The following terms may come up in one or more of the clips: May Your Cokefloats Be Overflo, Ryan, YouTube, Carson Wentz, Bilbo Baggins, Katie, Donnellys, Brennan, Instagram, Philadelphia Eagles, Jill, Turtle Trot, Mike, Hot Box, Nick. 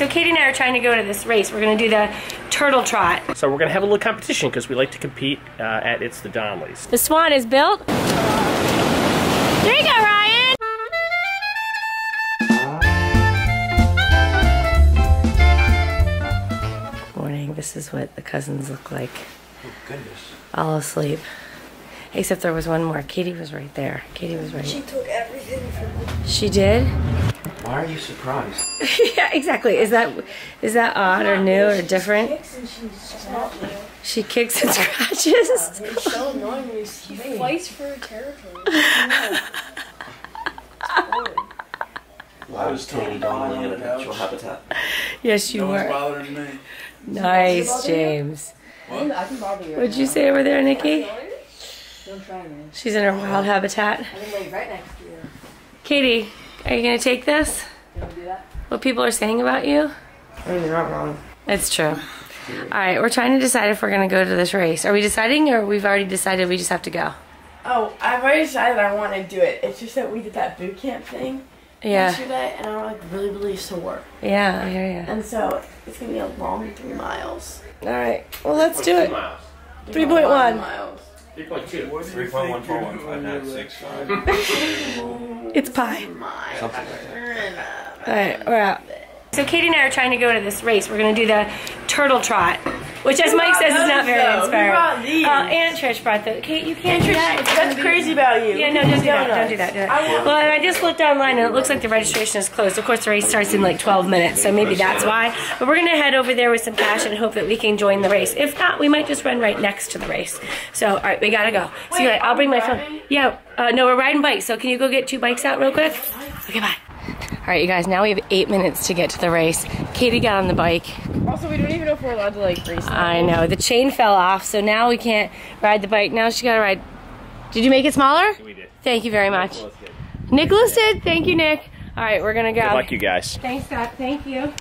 So Katie and I are trying to go to this race. We're going to do the Turtle Trot. So we're going to have a little competition because we like to compete at It's the Donnellys. The swan is built. There you go, Ryan! Morning. This is what the cousins look like. Oh, goodness. All asleep. Except there was one more. Katie was right there. Katie was right. She took everything from me. She did? Why are you surprised? Yeah, exactly. Is that odd or new or different? She kicks and scratches. It's so annoying when you see me. She fights for her territory. Well, I was totally dominating in a natural habitat. Yes, you were. No one's bothering me. Nice, James. What? I can bother you. What'd you say over there, Nikki? Don't try me. She's in her wild habitat. I can lay right next to you. Katie. Are you going to take this? What people are saying about you? I mean, you're not wrong. It's true. Alright, we're trying to decide if we're going to go to this race. Are we deciding or we've already decided we just have to go? Oh, I've already decided I want to do it. It's just that we did that boot camp thing yesterday and I'm like really, really sore. Yeah, I hear you. And so it's going to be a long 3 miles. Alright, well let's do it. 3.1 miles. 3.2. 3.1415965. It's pie. Alright, we're out. So Katie and I are trying to go to this race. We're going to do the Turtle Trot, which as Mike says is not very inspiring. And Trish brought the... Kate, you can't do that. That's crazy about you. Yeah, no, don't do that. Don't do that. Well, and I just looked online and it looks like the registration is closed. Of course, the race starts in like 12 minutes, so maybe that's why. But we're going to head over there with some cash and hope that we can join the race. If not, we might just run right next to the race. So, all right, we got to go. See you later. I'll bring my phone. Yeah, no, we're riding bikes, so can you go get 2 bikes out real quick? Okay, bye. All right, you guys, now we have 8 minutes to get to the race. Katie got on the bike. Also, we don't even know if we're allowed to, like, race. I know. The chain fell off, so now we can't ride the bike. Now she got to ride. Did you make it smaller? We did. Thank you very much. Nicholas did. Nicholas did? Thank you, Nick. All right, we're going to go. Good luck, you guys. Thanks, Scott. Thank you.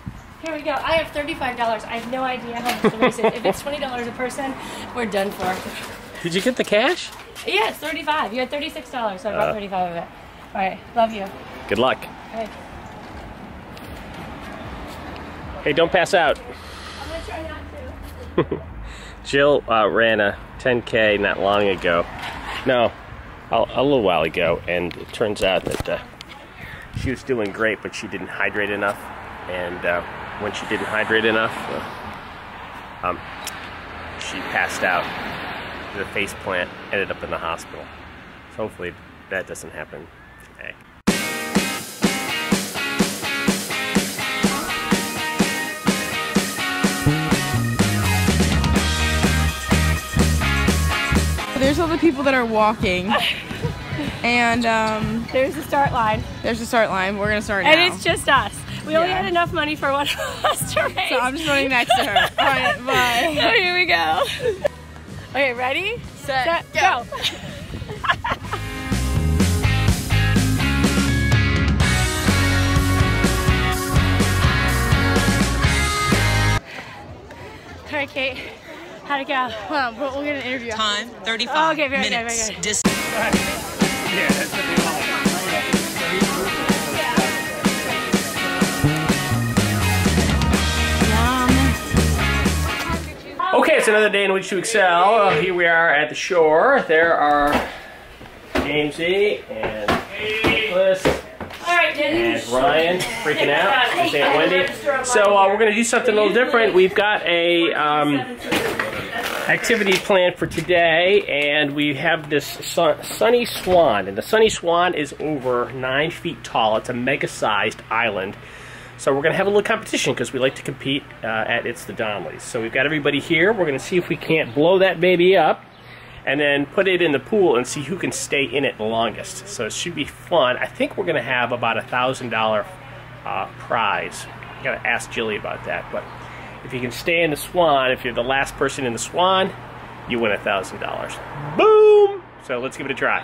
Here we go. I have $35. I have no idea how much the race is. If it's $20 a person, we're done for. Did you get the cash? Yeah, it's $35. You had $36, so I brought 35 of it. All right, love you. Good luck. All right. Hey, don't pass out. I'm gonna try not to. Jill ran a 10K not long ago. No, a little while ago, and it turns out that she was doing great, but she didn't hydrate enough. And when she didn't hydrate enough, she passed out. The face plant ended up in the hospital. So hopefully that doesn't happen today. There's all the people that are walking, and there's the start line. There's the start line. We're gonna start now. And it's just us. We only had enough money for one of us to race. So I'm just running next to her. All right, bye. So here we go. Okay, ready, set, go. All right, Kate. How'd it go? Well, we'll get an interview. Time, 35 oh, okay, very minutes. Good, very good. Yeah, that's gonna be long. Okay, it's another day in which you excel. Here we are at the shore. There are Jamesy and Nicholas. And Ryan freaking out. His Aunt Wendy. So we're going to do something a little different. We've got a activity planned for today, and we have this sunny swan. And the sunny swan is over 9 feet tall. It's a mega-sized island. So we're going to have a little competition because we like to compete at It's the Donnellys. So we've got everybody here. We're going to see if we can't blow that baby up and then put it in the pool and see who can stay in it the longest. So it should be fun. I think we're gonna have about $1,000 prize. I gotta ask Jilly about that, but if you can stay in the swan, if you're the last person in the swan, you win $1,000. Boom! So let's give it a try.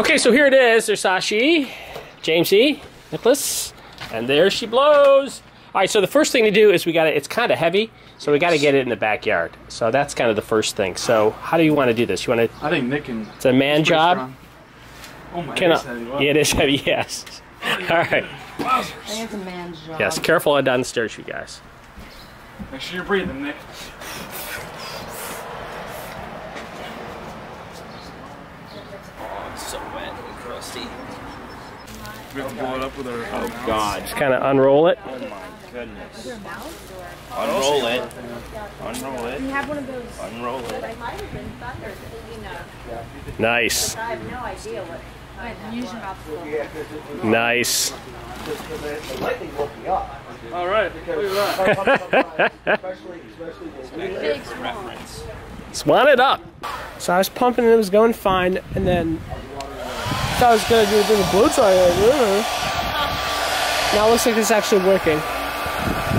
Okay, so here it is. There's Sashi, Jamesy, Nicholas, and there she blows. All right, so the first thing to do is we got it. It's kind of heavy, so we got to get it in the backyard. So that's kind of the first thing. So how do you want to do this? You want to? I think Nick can. It's a man job. Strong. Oh my! It is heavy. Yes. All right. It's a man's job. Yes, careful on down the stairs, you guys. Make sure you're breathing, Nick. Oh, it's so wet and crusty. We have to blow it up with our. Oh God! Just kind of unroll it. Oh my goodness. Is there a mouse? Unroll it. Unroll it. You have one of those. Unroll it. Nice. I have no idea what. Nice. All right. Swan it up. So I was pumping and it was going fine, and then I thought I was gonna do a big blow dry. Now it looks like it's actually working.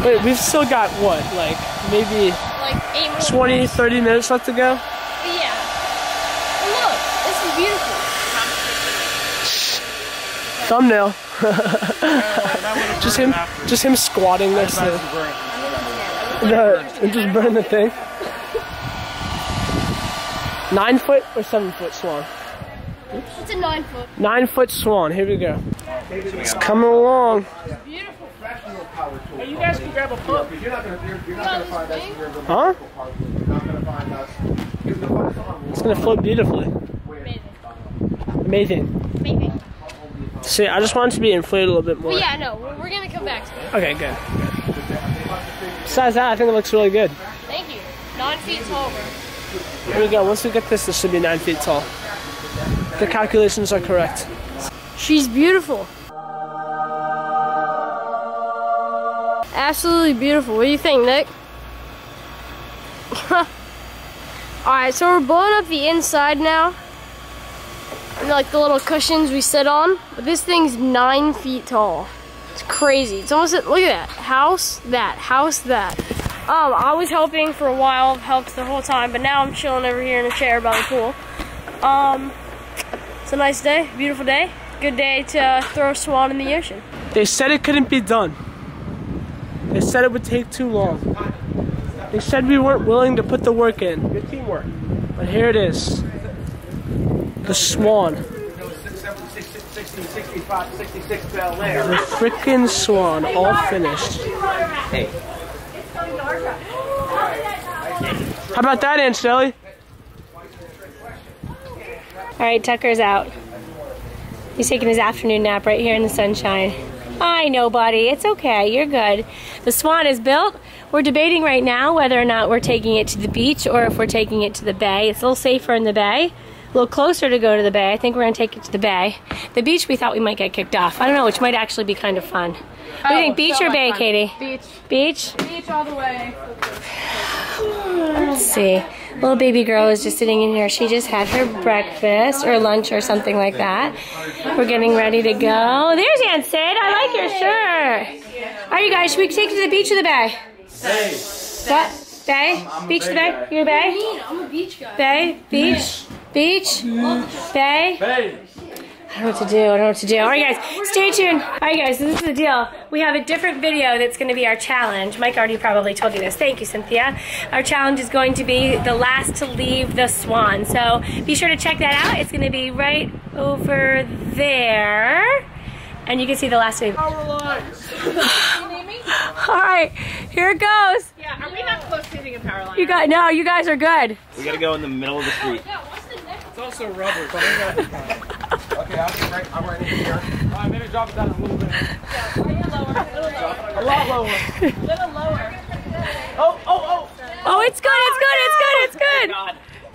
But we've still got what, like maybe like 20, 30 minutes left to go. Yeah. Look, this is beautiful. Thumbnail. just him squatting next to and just burn the thing. 9 foot or 7 foot swan? Oops. It's a 9 foot. 9 foot swan. Here we go. It's coming along. Beautiful. Hey, you guys can grab a pump. Huh? It's gonna float beautifully. Amazing. Amazing. See, I just want it to be inflated a little bit more. Well, yeah, no, we're gonna come back to it. Okay, good. Besides that, I think it looks really good. Thank you. 9 feet tall, bro. Here we go. Once we get this, this should be 9 feet tall. The calculations are correct. She's beautiful. Absolutely beautiful. What do you think, Nick? Alright, so we're blowing up the inside now. Like the little cushions we sit on, but this thing's 9 feet tall. It's crazy. It's almost, look at that house, that house, that. I was helping for a while, helped the whole time, but now I'm chilling over here in a chair by the pool. It's a nice day, beautiful day, good day to throw a swan in the ocean. They said it couldn't be done. They said it would take too long. They said we weren't willing to put the work in. Good teamwork. But here it is. The swan. The freaking swan, all finished. Hey. How about that, Aunt Shelly? All right, Tucker's out. He's taking his afternoon nap right here in the sunshine. I know, buddy. It's okay. You're good. The swan is built. We're debating right now whether or not we're taking it to the beach or if we're taking it to the bay. It's a little safer in the bay. A little closer to go to the bay. I think we're gonna take it to the bay. The beach, we thought we might get kicked off. I don't know, which might actually be kind of fun. What do you think, beach or bay, Katie? Beach. Beach? Beach all the way. Let's see. Little baby girl is just sitting in here. She just had her breakfast or lunch or something like that. We're getting ready to go. There's Aunt Sid. I like your shirt. All right, you guys, should we take it to the beach or the bay? What? Bay? Beach to the bay? You're a bay? I'm a beach guy. Bay? Beach? Beach? Bay? Bay? I don't know what to do, I don't know what to do. All right guys, stay tuned. All right guys, so this is the deal. We have a different video that's gonna be our challenge. Mike already probably told you this. Thank you, Cynthia. Our challenge is going to be the last to leave the swan. So be sure to check that out. It's gonna be right over there. And you can see the last wave. All right, here it goes. Yeah, are we not close to hitting a power line? You got, no, you guys are good. We gotta go in the middle of the street. It's also rubber, so okay, I'm right in here. Alright, maybe drop it down a little bit. Yeah, a little lower. A lot lower. A little lower. Oh, oh, oh! Oh, it's good, it's good, it's good,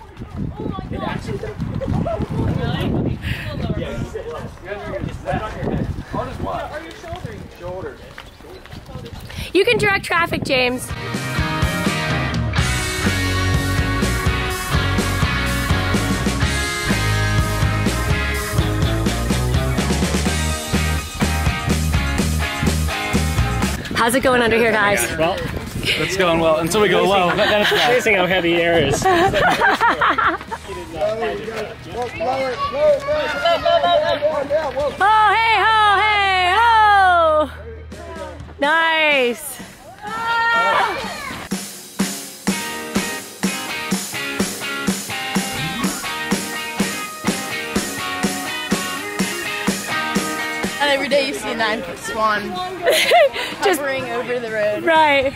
it's good! Oh my God. Really? A little lower. Yeah, just sit low. On his what? Are your shoulders? Shoulders. You can direct traffic, James. How's it going under here, guys? Well, it's going well until we go low. That's amazing how heavy the air is. Oh, hey, ho, hey, ho! Nice. Ah! every day you see a nine-foot swan hovering over the road. Right.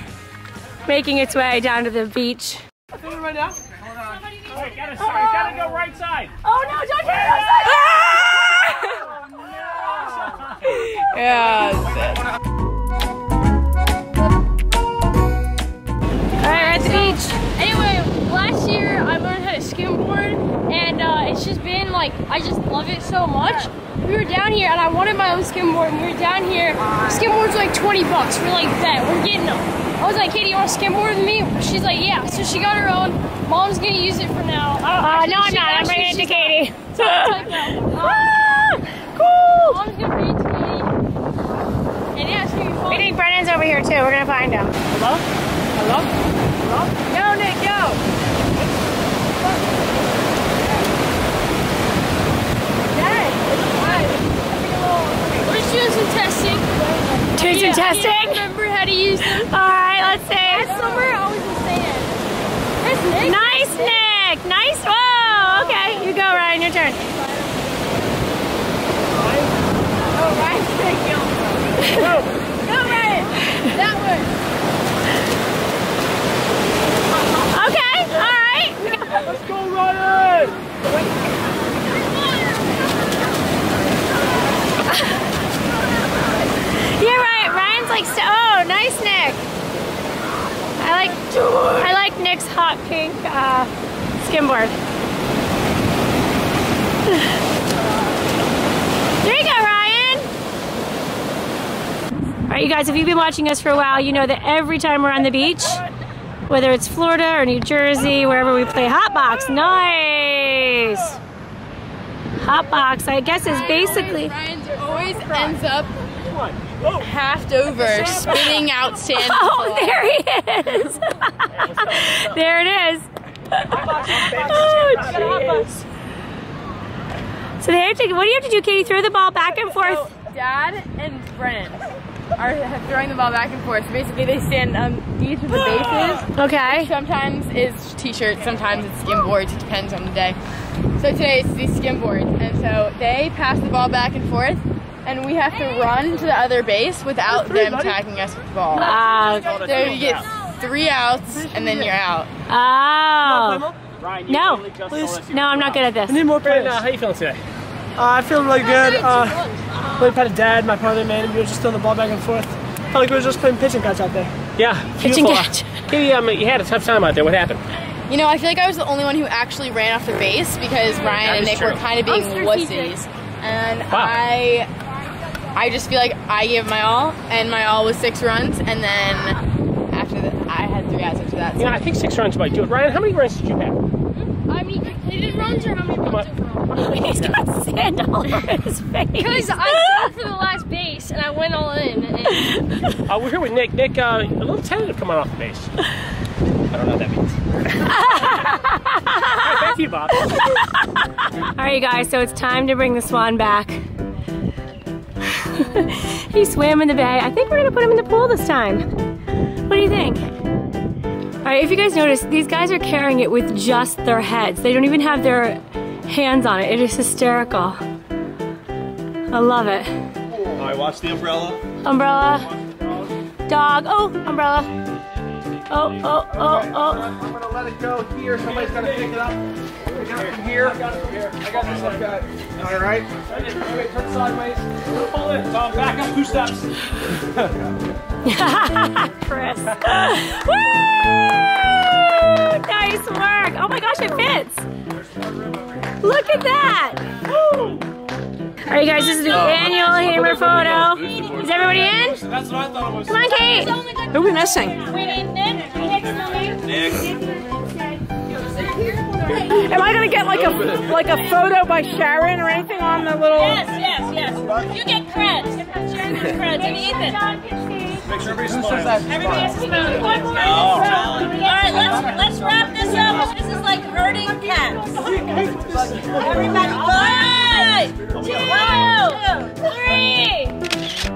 Making its way down to the beach. Right now. Hold on. Oh, wait, gotta go right side. Oh no, don't do that! Oh no! Yeah. All right, at the beach. Anyway, last year I learned how to skimboard, and it's just been like I just love it so much. We were down here, and I wanted my own skimboard. And we were down here. Skimboards like $20. We're like, bet, we're getting them. I was like, Katie, you want to skimboard with me? She's like, yeah. So she got her own. Mom's going to use it for now. No, I'm not. I'm bringing it to Katie. Cool. Mom's going to bring it to Katie. And yeah, it's going to be fun. We think Brennan's over here, too. We're going to find him. Hello? Hello? Hello? Yo, Nick, yo. Dad, it's fun. We're just doing some testing. Doing some testing? I can't remember how to use them. Let's see. Last summer, I was in sand. There's Nick. Nice, Nick. Nice. Whoa. Okay, you go, Ryan. Your turn. Oh, Ryan's gonna kill me. Go, Ryan. That one. Okay. All right. Let's go, Ryan. You're right. Ryan's like, oh, nice, Nick. I like Nick's hot pink skimboard. There you go, Ryan! Alright you guys, if you've been watching us for a while, you know that every time we're on the beach, whether it's Florida or New Jersey, wherever we play Hot Box. Nice! Hot Box, I guess, is basically... Ryan's always ends up halved over, spitting out sand. Oh, there he is! There it is. Oh, jeez. So they have to. What do you have to do, Katie? Throw the ball back and forth. So, Dad and Brennan are throwing the ball back and forth. Basically, they stand each of the bases. Okay. Sometimes it's t-shirts. Sometimes it's skimboards. It depends on the day. So today it's the skimboard, and so they pass the ball back and forth. And we have to run to the other base without them tagging us with the ball. So you get 3 outs and then you're out. No. No, I'm not good at this. I need more players. How are you feeling today? I feel really good. Really proud of Dad, my partner, man. We were just throwing the ball back and forth. Felt like we were just playing pitch and catch out there. Yeah. Pitch and catch. You had a tough time out there. What happened? You know, I feel like I was the only one who actually ran off the base because Ryan and Nick were kind of being wussies. And I just feel like I gave my all, and my all was 6 runs, and then after that, I had 3 outs after that. So. Yeah, I think 6 runs might do it. Ryan, how many runs did you have? I mean, completed runs or how many runs overall? He's got sand all over his face. Because I stood for the last base, and I went all in. And... we're here with Nick. Nick, a little tentative coming off the base. I don't know what that means. All right, back to you, Bob. All right, you guys, so it's time to bring the swan back. He swam in the bay. I think we're gonna put him in the pool this time. What do you think? All right, if you guys notice, these guys are carrying it with just their heads. They don't even have their hands on it. It is hysterical. I love it. All right, watch the umbrella. Umbrella. Dog. Oh, umbrella. Oh. I'm gonna let it go here. Somebody's gonna pick it up. I got it from here. I got this. I've got it. All right. Okay, turn sideways. Pull it. Tom, back up 2 steps. Chris. Woo! Nice work. Oh my gosh, it fits. Look at that. Woo! All right, guys, this is the annual hammer photo. Is everybody in? That's what I thought it was. Come on, Kate. Who are we missing? We need Nick. Am I gonna get like a photo by Sharon or anything on the little? Yes. You get creds. Sharon gets creds. And Ethan. Make sure everybody's smiling. Everybody has to smile. All right, let's wrap this up. This is like herding cats. Everybody, 1, 2, 3.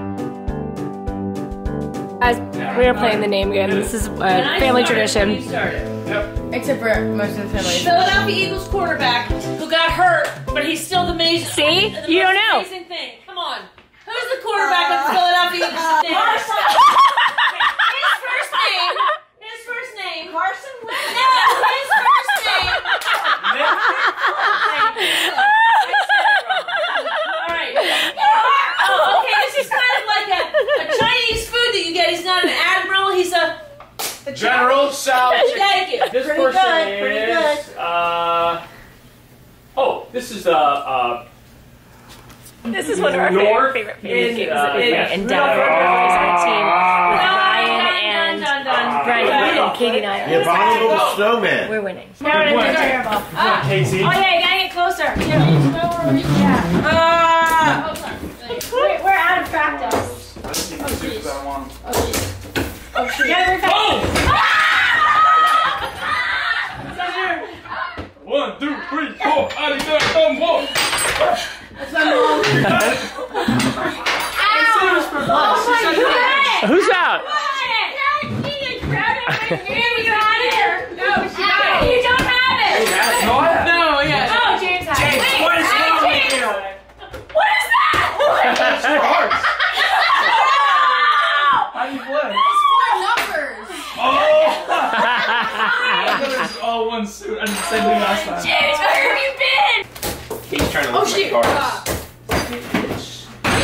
As we are playing the name game. This is a family tradition. Except for most of the family. Philadelphia Eagles quarterback who got hurt, but he's still the amazing. See, you don't know. Amazing thing. Come on. Who's the quarterback of the Philadelphia Eagles. His first name. Carson Wentz. No, his first name. All right. Oh, okay, this is kind of like a Chinese food that you get. He's not an admiral. He's a general. Sal. Thank you. This pretty person good, is. Pretty good. Oh, this is this is one of our favorite games that we play in Denver. We're always on a team with Ryan and Katie and I. The Abominable Snowman. We're winning. Now we're going to do our ball. Casey. Oh yeah, you gotta get closer. Yeah. We're out of practice. I just need to do what I want. Oh shit. Yeah, we're back. 1, 2, 3, 4. I didn't get no more. Who's out? You got it. No, she got it. You don't have it. No, yeah. Oh, James has it. James, what is wrong with you? What is that? Hearts. How do you play? It's 4 numbers. Oh. I thought it was all one suit. I did the same thing last time. James, where have you been? He's trying to look like cards.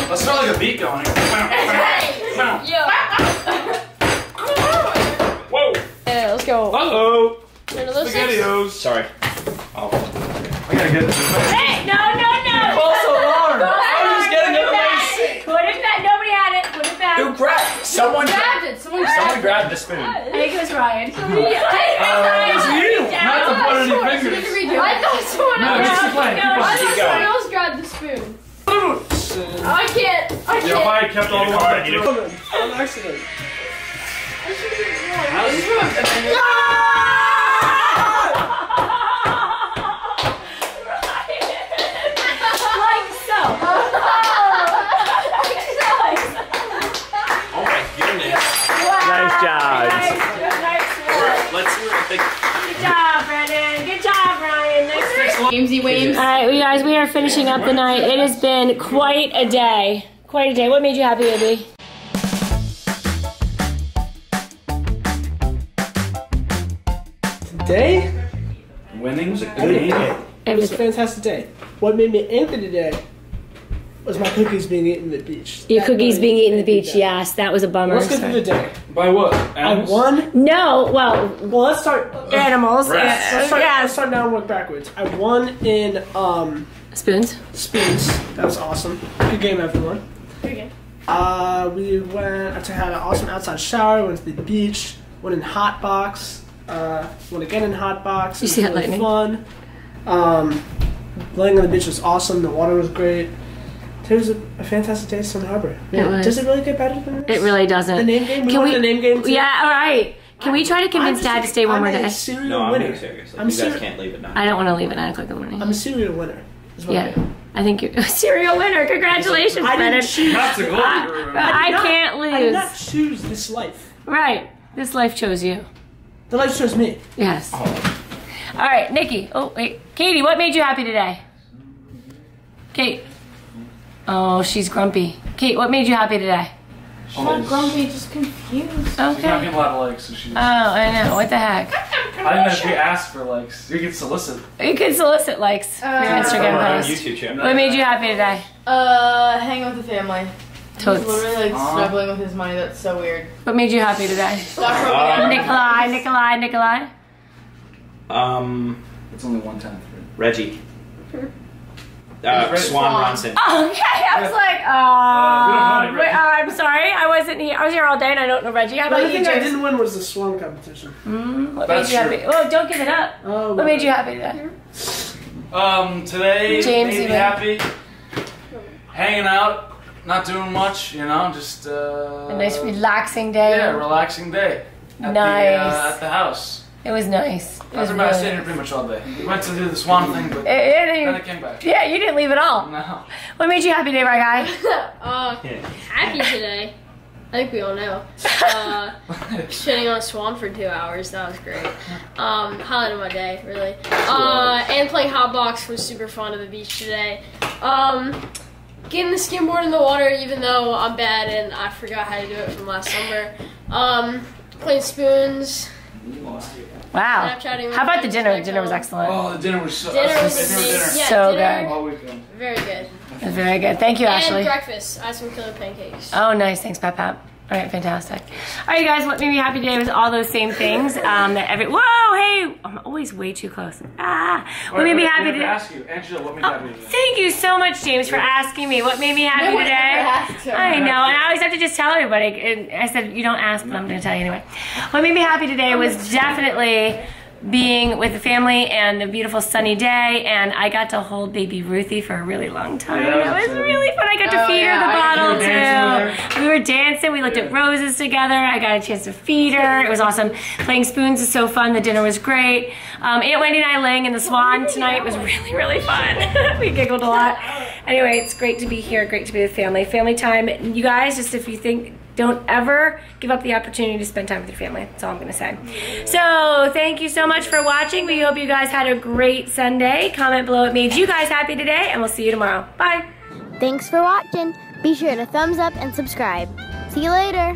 Let's start like a beat going here. Whoa! Yeah, let's go. Uh-oh! Spaghettios! Sorry. Oh. I gotta get this. Hey! No! False alarm! I was getting it away! Put it back! Nobody had it! Put it back! Who grabbed it? Someone grabbed the spoon. I think it was Ryan. Someone else grabbed the spoon. I can't. Your body kept all the way. On accident. I should have been wrong. How did you do it? Like so. Oh my goodness. Wow. Nice job. Nice work. Let's do it. Good job, Brendan. Good job, Ryan. Nice work. Gamesy waves. All right, you guys, we are finishing up the night. It has been quite a day. Quite a day. What made you happy, baby? Today? Winning was a good day. It was a fantastic day. What made me angry today was my cookies being eaten at the beach. Yes, that was a bummer. Let's get through the day. By what? Animals? I won? No, well, let's start. Animals. Let's start now and work backwards. I won in Spoons. That was awesome. Good game, everyone. Good game. We went. I had an awesome outside shower. Went to the beach. Went in Hot Box. Went again in Hot Box. You see that lightning? Fun. Laying on the beach was awesome. The water was great. It was a fantastic day at Stone Harbor. Yeah. Does it really get better than this? It really doesn't. The name game? We won the name game too? Yeah, all right. Can we try to convince Dad to stay one more day? I'm serious. You guys can't leave at 9. I don't want to leave at 9 o'clock in the morning. I'm a serial winner. I think you're a serial winner. Congratulations, Bennett. I can't lose. I did not choose this life. Right. This life chose you. The life chose me. Yes. Oh. All right, Nikki. Oh, wait. Katie, what made you happy today? Kate. Oh, she's grumpy. Kate, what made you happy today? She's not grumpy, just confused. Okay. She's not getting a lot of likes, so she's... Oh, I know. What the heck? I didn't know if you asked for likes. You could solicit. You could solicit likes for your Instagram post. YouTube channel. What made you happy today? Hang with the family. Totes. He's literally like struggling with his money. That's so weird. What made you happy today? Nikolai. It's only 1 time. Reggie. Swan Ronson. Oh, okay. I was like, I'm sorry. I wasn't here. I was here all day and I don't know Reggie. The thing I didn't win was the Swan competition. What made you happy? Oh, don't give it up. Oh, what made you happy today? Today, James made me happy. Hanging out, not doing much, you know, just a nice relaxing day. Yeah, relaxing day. At the house. It was nice. I was about to stay here pretty much all day. We went to do the Swan thing, but then it came back. Yeah, you didn't leave at all. No. What made you happy today, my guy? Happy today. I think we all know. Sitting on a swan for 2 hours, that was great. Highlight of my day, really. And playing Hot Box was super fun at the beach today. getting the skimboard in the water, even though I'm bad and I forgot how to do it from last summer. Playing spoons. Wow. How about the dinner? Dinner was excellent. Oh, the dinner was so good. Dinner was so good. Very good. Very good. Thank you, Ashley. And breakfast. I had some killer pancakes. Oh, nice. Thanks, Pap Pap. All right, fantastic. All right, guys, what made me happy today was all those same things that every, whoa, hey, I'm always way too close. Ah, what made me happy today? Ask you, Angela, what made me happy today? Thank you so much, James, for asking me what made me happy today. I know, and I always have to just tell everybody. And I said, you don't ask, but I'm gonna tell you anyway. What made me happy today was definitely being with the family and a beautiful sunny day, and I got to hold baby Ruthie for a really long time. It was really fun. I got to feed her the bottle too. We were dancing, we looked at roses together, I got a chance to feed her, it was awesome. Playing spoons is so fun, the dinner was great. Aunt Wendy and I laying in the swan tonight was really, really fun. We giggled a lot. Anyway, it's great to be here, great to be with family. Family time, you guys, just if you think, don't ever give up the opportunity to spend time with your family. That's all I'm gonna say. So thank you so much for watching. We hope you guys had a great Sunday. Comment below what made you guys happy today, and we'll see you tomorrow. Bye. Thanks for watching. Be sure to thumbs up and subscribe. See you later.